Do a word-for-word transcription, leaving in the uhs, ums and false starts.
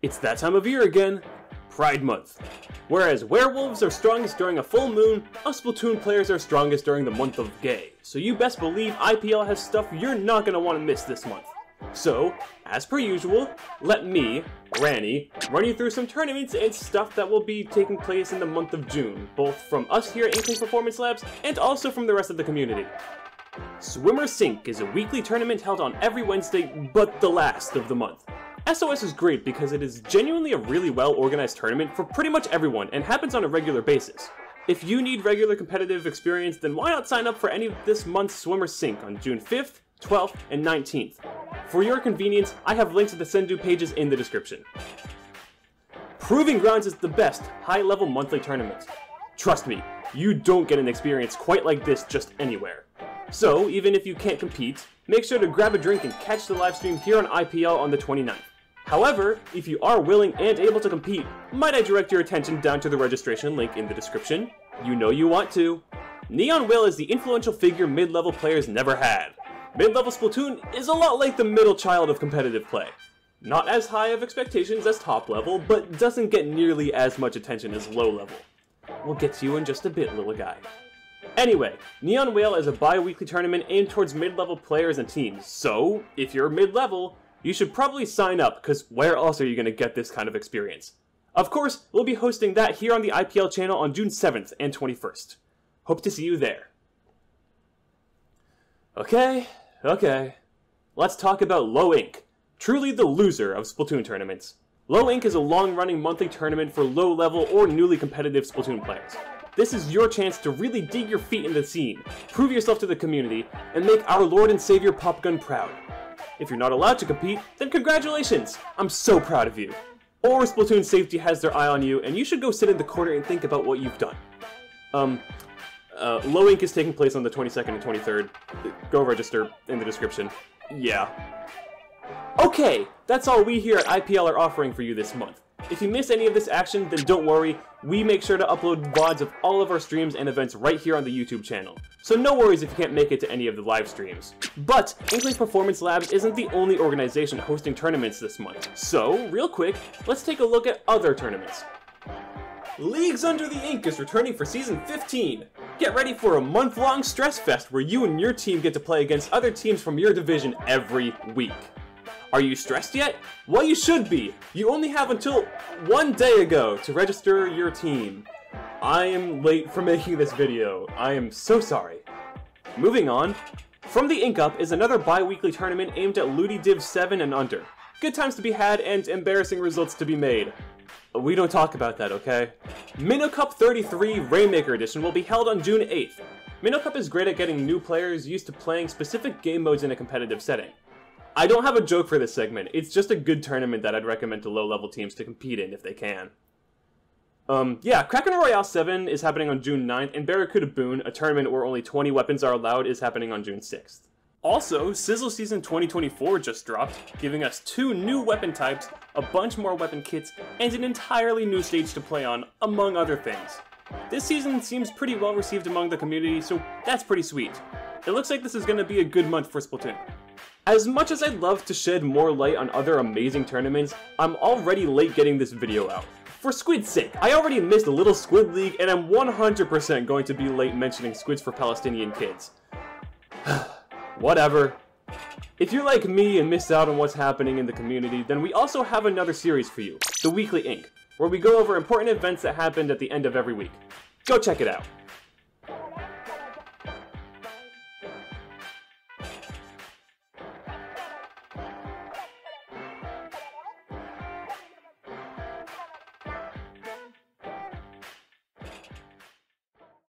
It's that time of year again, Pride Month. Whereas werewolves are strongest during a full moon, us Splatoon players are strongest during the month of gay. So you best believe I P L has stuff you're not going to want to miss this month. So, as per usual, let me, Rani, run you through some tournaments and stuff that will be taking place in the month of June, both from us here at Inkling Performance Labs and also from the rest of the community. Swim or Sink is a weekly tournament held on every Wednesday but the last of the month. S O S is great because it is genuinely a really well-organized tournament for pretty much everyone and happens on a regular basis. If you need regular competitive experience, then why not sign up for any of this month's Swim or Sink on June fifth, twelfth, and nineteenth. For your convenience, I have links to the Sendu pages in the description. Proving Grounds is the best high-level monthly tournament. Trust me, you don't get an experience quite like this just anywhere. So, even if you can't compete, make sure to grab a drink and catch the livestream here on I P L on the twenty-ninth. However, if you are willing and able to compete, might I direct your attention down to the registration link in the description? You know you want to. Neon Whale is the influential figure mid-level players never had. Mid-level Splatoon is a lot like the middle child of competitive play. Not as high of expectations as top level, but doesn't get nearly as much attention as low level. We'll get to you in just a bit, little guy. Anyway, Neon Whale is a bi-weekly tournament aimed towards mid-level players and teams, so if you're mid-level, you should probably sign up, because where else are you going to get this kind of experience? Of course, we'll be hosting that here on the I P L channel on June seventh and twenty-first. Hope to see you there. Okay, okay. Let's talk about Low Ink, truly the loser of Splatoon tournaments. Low Ink is a long-running monthly tournament for low-level or newly competitive Splatoon players. This is your chance to really dig your feet in the scene, prove yourself to the community, and make our Lord and Savior PopGun proud. If you're not allowed to compete, then congratulations! I'm so proud of you! Or Splatoon Safety has their eye on you, and you should go sit in the corner and think about what you've done. Um, uh, Low Ink is taking place on the twenty-second and twenty-third. Go register in the description. Yeah. Okay, that's all we here at I P L are offering for you this month. If you miss any of this action, then don't worry, we make sure to upload V O Ds of all of our streams and events right here on the YouTube channel. So no worries if you can't make it to any of the live streams. But, Inkling Performance Labs isn't the only organization hosting tournaments this month, so, real quick, let's take a look at other tournaments. Leagues Under the Ink is returning for Season fifteen! Get ready for a month-long stress fest where you and your team get to play against other teams from your division every week. Are you stressed yet? Well, you should be! You only have until one day ago to register your team. I am late for making this video. I am so sorry. Moving on, From the Ink Up is another bi-weekly tournament aimed at Ludi Div seven and under. Good times to be had and embarrassing results to be made. We don't talk about that, okay? Minnow Cup thirty-three Rainmaker Edition will be held on June eighth. Minnow Cup is great at getting new players used to playing specific game modes in a competitive setting. I don't have a joke for this segment, it's just a good tournament that I'd recommend to low-level teams to compete in if they can. Um, yeah, Kraken Royale seven is happening on June ninth, and Barracuda Boon, a tournament where only twenty weapons are allowed, is happening on June sixth. Also, Sizzle Season twenty twenty-four just dropped, giving us two new weapon types, a bunch more weapon kits, and an entirely new stage to play on, among other things. This season seems pretty well received among the community, so that's pretty sweet. It looks like this is going to be a good month for Splatoon. As much as I'd love to shed more light on other amazing tournaments, I'm already late getting this video out. For Squid's sake, I already missed a little Squid League and I'm one hundred percent going to be late mentioning Squids for Palestinian Kids. Whatever. If you're like me and missed out on what's happening in the community, then we also have another series for you, The Weekly Incorporated, where we go over important events that happened at the end of every week. Go check it out.